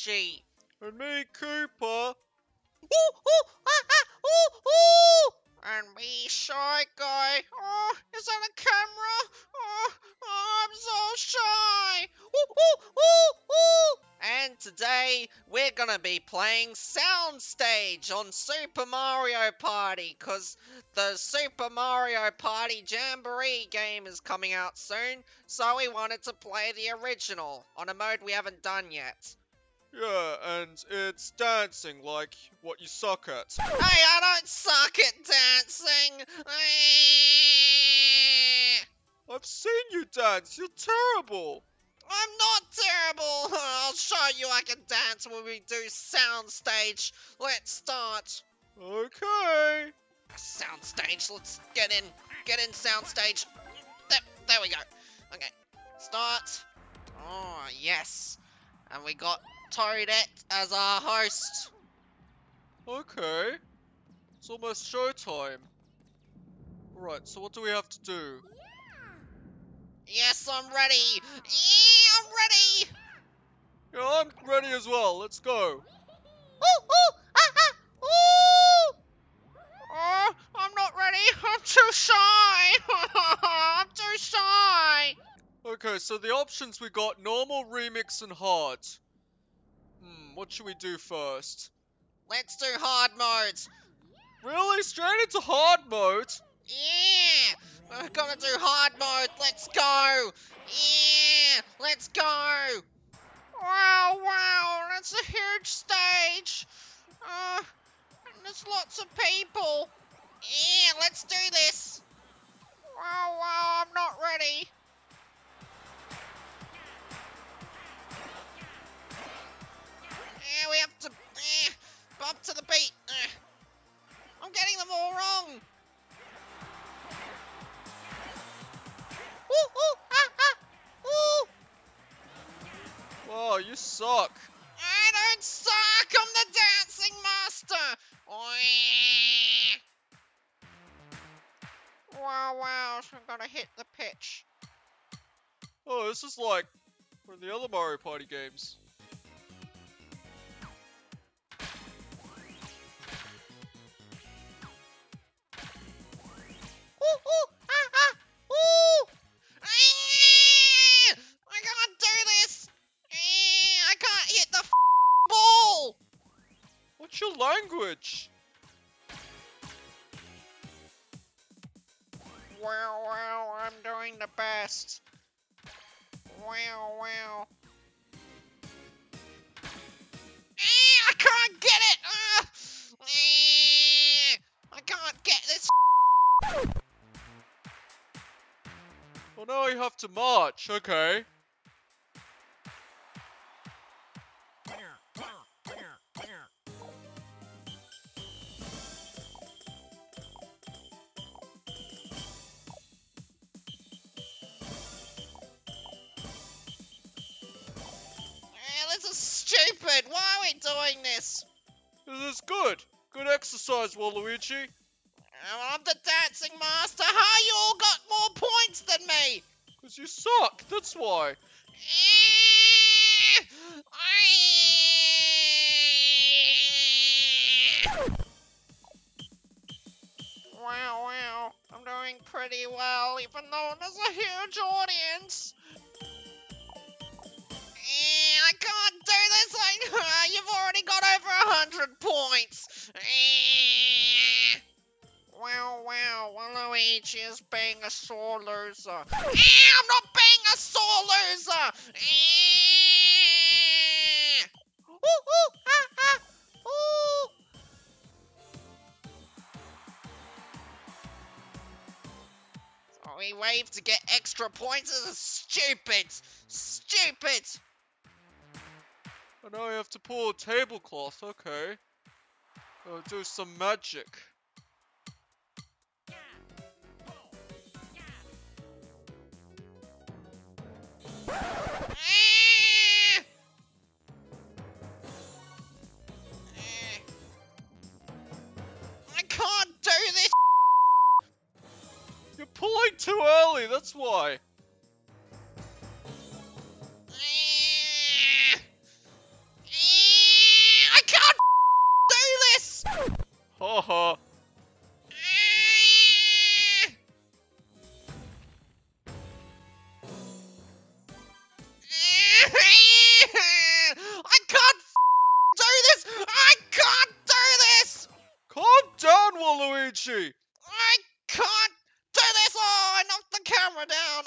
Waluigi. And me, Koopa. Ooh, ooh, ah, ah, ooh, ooh. And me, Shy Guy. Oh, is that a camera? Oh, oh, I'm so shy. Ooh, ooh, ooh, ooh. And today, we're gonna be playing Soundstage on Super Mario Party, because the Super Mario Party Jamboree game is coming out soon, so we wanted to play the original on a mode we haven't done yet. Yeah, and it's dancing, like what you suck at. Hey, I don't suck at dancing! I've seen you dance, you're terrible! I'm not terrible! I'll show you I can dance when we do Soundstage. Let's start! Okay! Soundstage, let's get in Soundstage. There we go. Okay, start. Oh, yes. And we got Toadette as our host. Okay. It's almost showtime. Right, so what do we have to do? Yes, I'm ready! Yeah, I'm ready! Yeah, I'm ready as well. Let's go. Ooh, ooh, ah, ah, ooh! Oh, I'm not ready. I'm too shy. I'm too shy. Okay, so the options we got: normal, remix, and hard. What should we do first? Let's do hard mode. Really? Straight into hard mode? Yeah! We're gonna do hard mode. Let's go! Yeah! Let's go! Wow, wow! That's a huge stage. And there's lots of people. Yeah! Let's do this. Wow, wow! I'm not ready. Yeah, we have to bump to the beat. I'm getting them all wrong. Ooh, ooh, ah, ah, ooh. Whoa, you suck. I don't suck. I'm the dancing master. Oh, yeah. Wow, wow. I've got to hit the pitch. Oh, this is like one of the other Mario Party games. Your language. Wow, wow, I'm doing the best. Wow, wow. I can't get it. I can't get this. Well, now you have to march. Okay. Stupid! Why are we doing this? This is good. Good exercise, Waluigi. I'm the dancing master. How you all got more points than me? Because you suck. That's why. Wow, wow. I'm doing pretty well, even though there's a huge audience. I can't do this. You've already got over 100 points. Wow, wow, Waluigi is being a sore loser. I'm not being a sore loser. Ooh, ooh, ah, ah, ooh. Oh, he waved to get extra points. This is stupid. Stupid. Oh, now I have to pull a tablecloth, okay. I'll do some magic. Yeah. Oh. Yeah. I can't do this. You're pulling too early, that's why. Oh. I can't do this! I can't do this! Calm down, Waluigi! I can't do this! Oh, I knocked the camera down!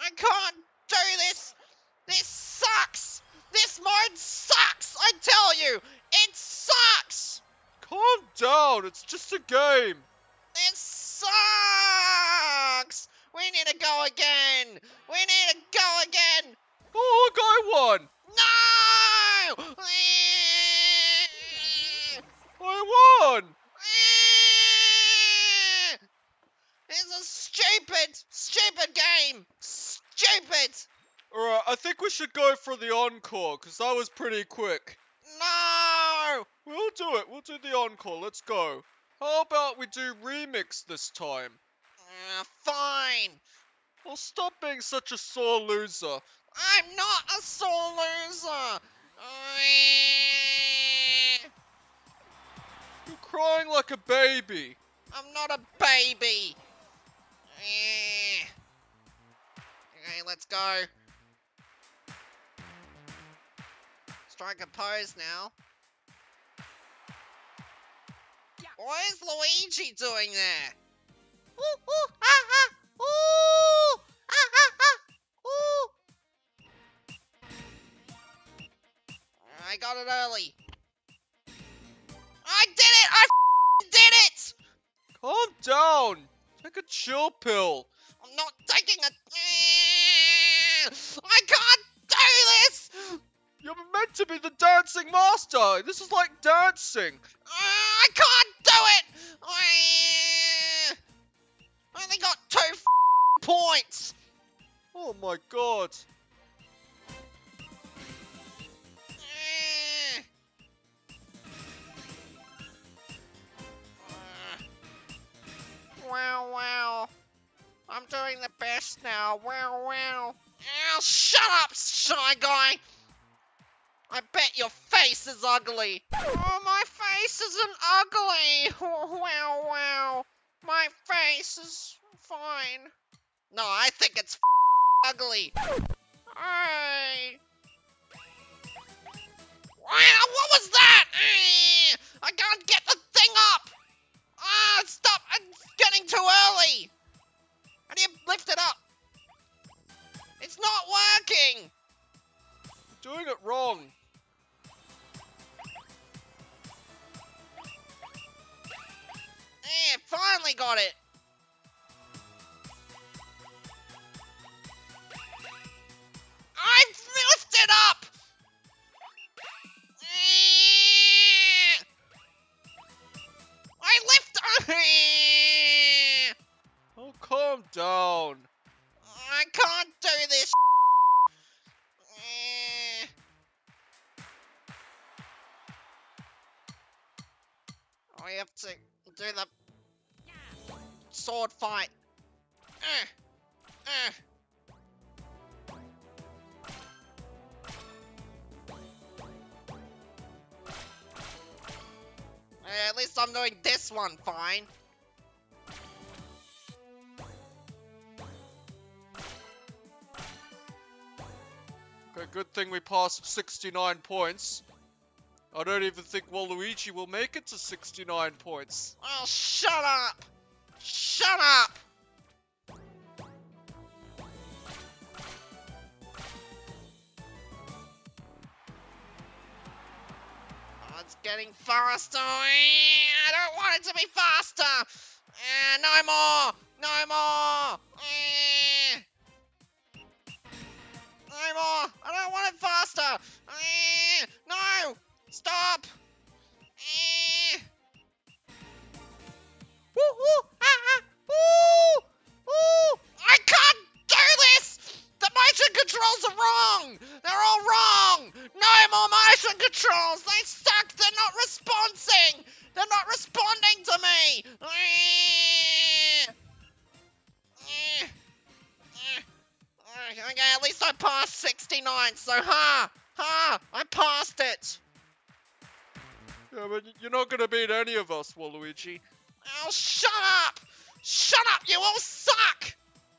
I can't do this! This sucks! This mode sucks! I tell you! It sucks! Calm down, it's just a game! It sucks! We need to go again! We need to go again! Oh, look, I won! No! I won! It's a stupid game! Stupid! Alright, I think we should go for the encore, because that was pretty quick. No! We'll do it, we'll do the encore, let's go. How about we do remix this time? Fine! Well, stop being such a sore loser. I'm not a sore loser! You're crying like a baby. I'm not a baby! Okay, let's go. Strike a pose now. Yeah. What is Luigi doing there? Ooh, ooh, ha, ha, ooh, ha, ha, ha, ooh. I got it early. I did it! I f***ing did it! Calm down. Take a chill pill. I'm not taking a... I can't do this! You're meant to be the dancing master. This is like dancing. I can't do it! I only got 2 f***ing points. Oh my god. Wow, wow. I'm doing the best now. Wow, wow. Oh, shut up, Shy Guy. I bet your face is ugly. Oh, my face isn't ugly. Oh, wow, wow. My face is fine. No, I think it's ugly. Hey. What was that? I can't get the thing up. Ah, stop! It's getting too early! How do you lift it up? It's not working! You're doing it wrong. Yeah, finally got it! I've lifted up! Oh, calm down. I can't do this. I have to do the sword fight. At least I'm doing this one fine. Okay, good thing we passed 69 points. I don't even think Waluigi will make it to 69 points. Oh, shut up! Shut up! It's getting faster. I don't want it to be faster. No more. No more. No more. I don't want it faster. No. Stop. Woo woo. Ha ha. Woo. Woo. I can't do this. The motion controls are wrong. They're all wrong. No more motion controls. They suck. They're not responding. They're not responding to me. Okay, at least I passed 69. So, I passed it. Yeah, but you're not gonna beat any of us, Waluigi. Oh, shut up! Shut up, you all suck!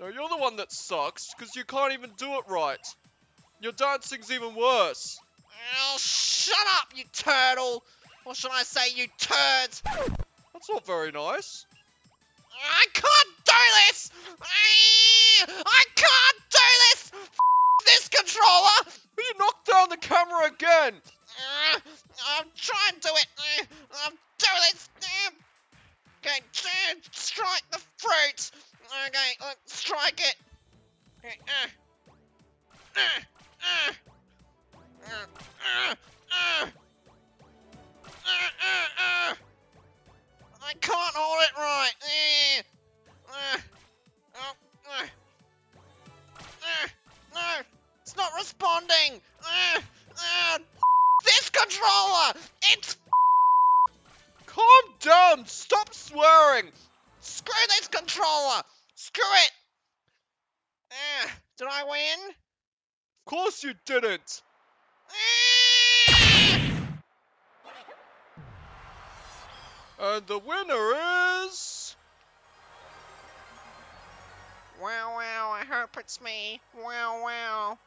No, you're the one that sucks, because you can't even do it right. Your dancing's even worse. Oh, shut up, you turtle! Or should I say, you turd? That's not very nice. I can't do this! I can't do this! F this controller! You knocked down the camera again! I'm trying to do it! I'm doing it! Okay, strike the fruit! Okay, let's strike it! Okay, I can't hold it right! No! It's not responding! This controller! It's calm down! Stop swearing! Screw this controller! Screw it! Did I win? Of course you didn't! And the winner is... Wow, wow, I hope it's me. Wow, wow.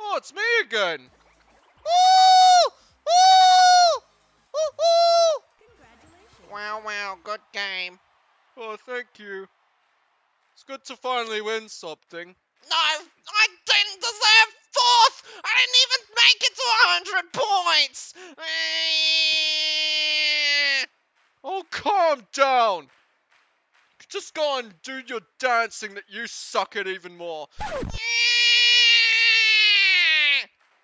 Oh, it's me again! Woo! Woo! Woo-hoo! Congratulations. Wow, wow, good game. Oh, thank you. It's good to finally win something. No, I didn't deserve fourth! I didn't even make it to 100 points! Oh, calm down! Just go and do your dancing that you suck at even more.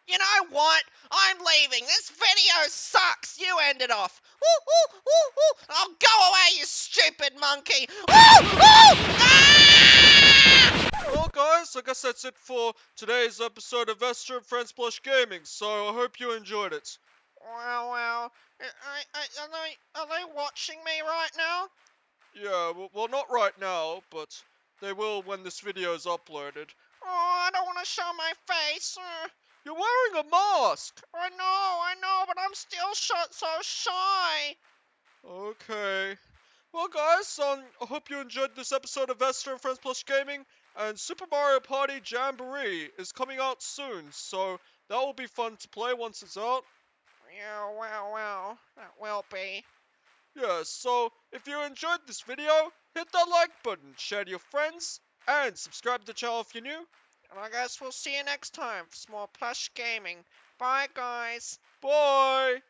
You know what? I'm leaving. This video sucks. You end it off. Woo, woo, woo, woo. I'll go away, you stupid monkey. Woo, woo. Ah! Well, guys, I guess that's it for today's episode of Vester and Friends Plush Gaming. So I hope you enjoyed it. Wow, wow. Are they watching me right now? Yeah, well, not right now, but they will when this video is uploaded. Oh, I don't want to show my face. You're wearing a mask! I know, but I'm still so shy! Okay. Well, guys, I hope you enjoyed this episode of Vester and Friends Plush Gaming, and Super Mario Party Jamboree is coming out soon, so that will be fun to play once it's out. Yeah, well, well, that will be. Yeah, so, if you enjoyed this video, hit that like button, share to your friends, and subscribe to the channel if you're new. And I guess we'll see you next time for some more plush gaming. Bye, guys. Bye.